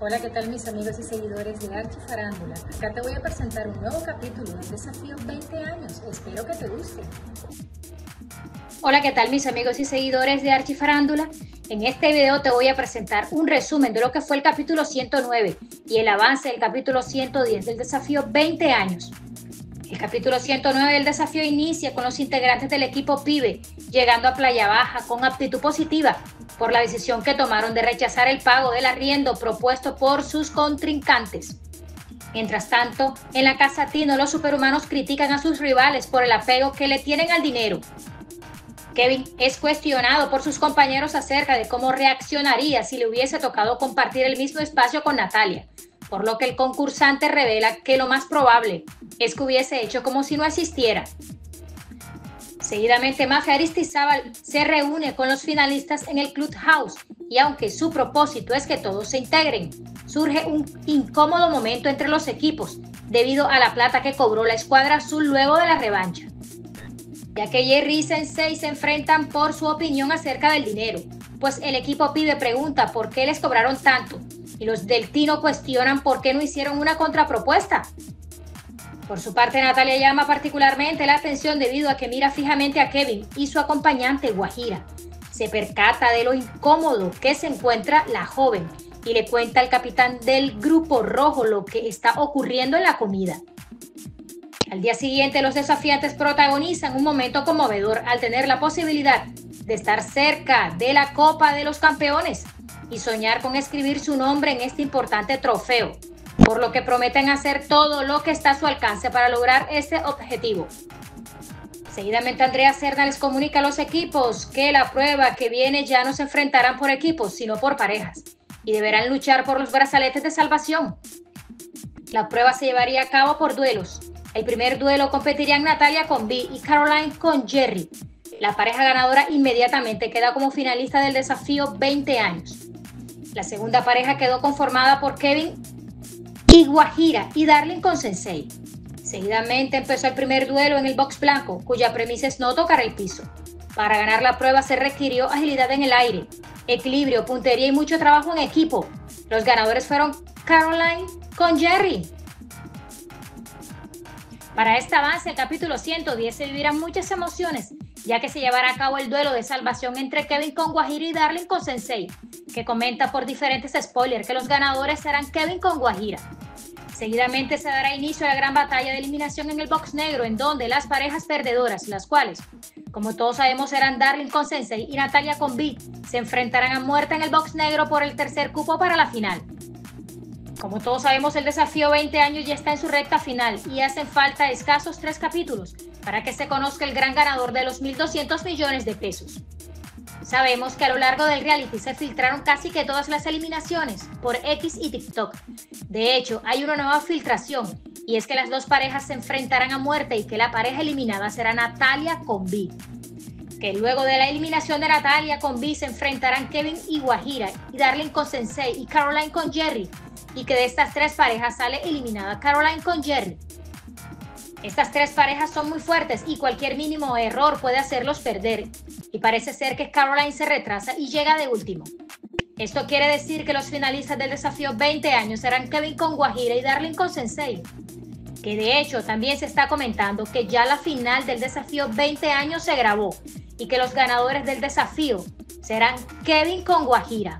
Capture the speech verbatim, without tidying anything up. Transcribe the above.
Hola, ¿qué tal mis amigos y seguidores de ArchiFarándula? Acá te voy a presentar un nuevo capítulo de Desafío veinte años. Espero que te guste. Hola, ¿qué tal mis amigos y seguidores de ArchiFarándula? En este video te voy a presentar un resumen de lo que fue el capítulo ciento nueve y el avance del capítulo ciento diez del Desafío veinte años. El capítulo ciento nueve del Desafío inicia con los integrantes del equipo PIBE llegando a Playa Baja con actitud positiva por la decisión que tomaron de rechazar el pago del arriendo propuesto por sus contrincantes. Mientras tanto, en la Casa Tino los superhumanos critican a sus rivales por el apego que le tienen al dinero. Kevin es cuestionado por sus compañeros acerca de cómo reaccionaría si le hubiese tocado compartir el mismo espacio con Natalia, por lo que el concursante revela que lo más probable es que hubiese hecho como si no asistiera. Seguidamente, Mafé Aristizábal se reúne con los finalistas en el Club House y aunque su propósito es que todos se integren, surge un incómodo momento entre los equipos debido a la plata que cobró la escuadra azul luego de la revancha, ya que Jerry y Sensei se enfrentan por su opinión acerca del dinero, pues el equipo PIBE pregunta por qué les cobraron tanto y los del Tino cuestionan por qué no hicieron una contrapropuesta. Por su parte, Natalia llama particularmente la atención debido a que mira fijamente a Kevin y su acompañante Guajira. Se percata de lo incómodo que se encuentra la joven y le cuenta al capitán del grupo rojo lo que está ocurriendo en la comida. Al día siguiente, los desafiantes protagonizan un momento conmovedor al tener la posibilidad de estar cerca de la Copa de los Campeones y soñar con escribir su nombre en este importante trofeo, por lo que prometen hacer todo lo que está a su alcance para lograr este objetivo. Seguidamente, Andrea Serna les comunica a los equipos que la prueba que viene ya no se enfrentarán por equipos, sino por parejas, y deberán luchar por los brazaletes de salvación. La prueba se llevaría a cabo por duelos. El primer duelo competirían Natalia con B y Caroline con Jerry. La pareja ganadora inmediatamente queda como finalista del Desafío veinte años. La segunda pareja quedó conformada por Kevin y Guajira y Darling con Sensei. Seguidamente empezó el primer duelo en el box blanco, cuya premisa es no tocar el piso. Para ganar la prueba se requirió agilidad en el aire, equilibrio, puntería y mucho trabajo en equipo. Los ganadores fueron Caroline con Jerry. Para este avance, el capítulo ciento diez se vivirán muchas emociones, ya que se llevará a cabo el duelo de salvación entre Kevin con Guajira y Darling con Sensei, que comenta por diferentes spoilers que los ganadores serán Kevin con Guajira. Seguidamente se dará inicio a la gran batalla de eliminación en el box negro, en donde las parejas perdedoras, las cuales, como todos sabemos, serán Darling con Sensei y Natalia con B, se enfrentarán a muerte en el box negro por el tercer cupo para la final. Como todos sabemos, el Desafío veinte años ya está en su recta final y hacen falta escasos tres capítulos para que se conozca el gran ganador de los mil doscientos millones de pesos. Sabemos que a lo largo del reality se filtraron casi que todas las eliminaciones por X y TikTok. De hecho, hay una nueva filtración y es que las dos parejas se enfrentarán a muerte y que la pareja eliminada será Natalia con B. Que luego de la eliminación de Natalia con B se enfrentarán Kevin y Guajira y Darling con Sensei y Caroline con Jerry, y que de estas tres parejas sale eliminada Caroline con Jerry. Estas tres parejas son muy fuertes y cualquier mínimo error puede hacerlos perder, y parece ser que Caroline se retrasa y llega de último. Esto quiere decir que los finalistas del Desafío veinte años serán Kevin con Guajira y Darling con Sensei, que de hecho también se está comentando que ya la final del Desafío veinte años se grabó y que los ganadores del desafío serán Kevin con Guajira.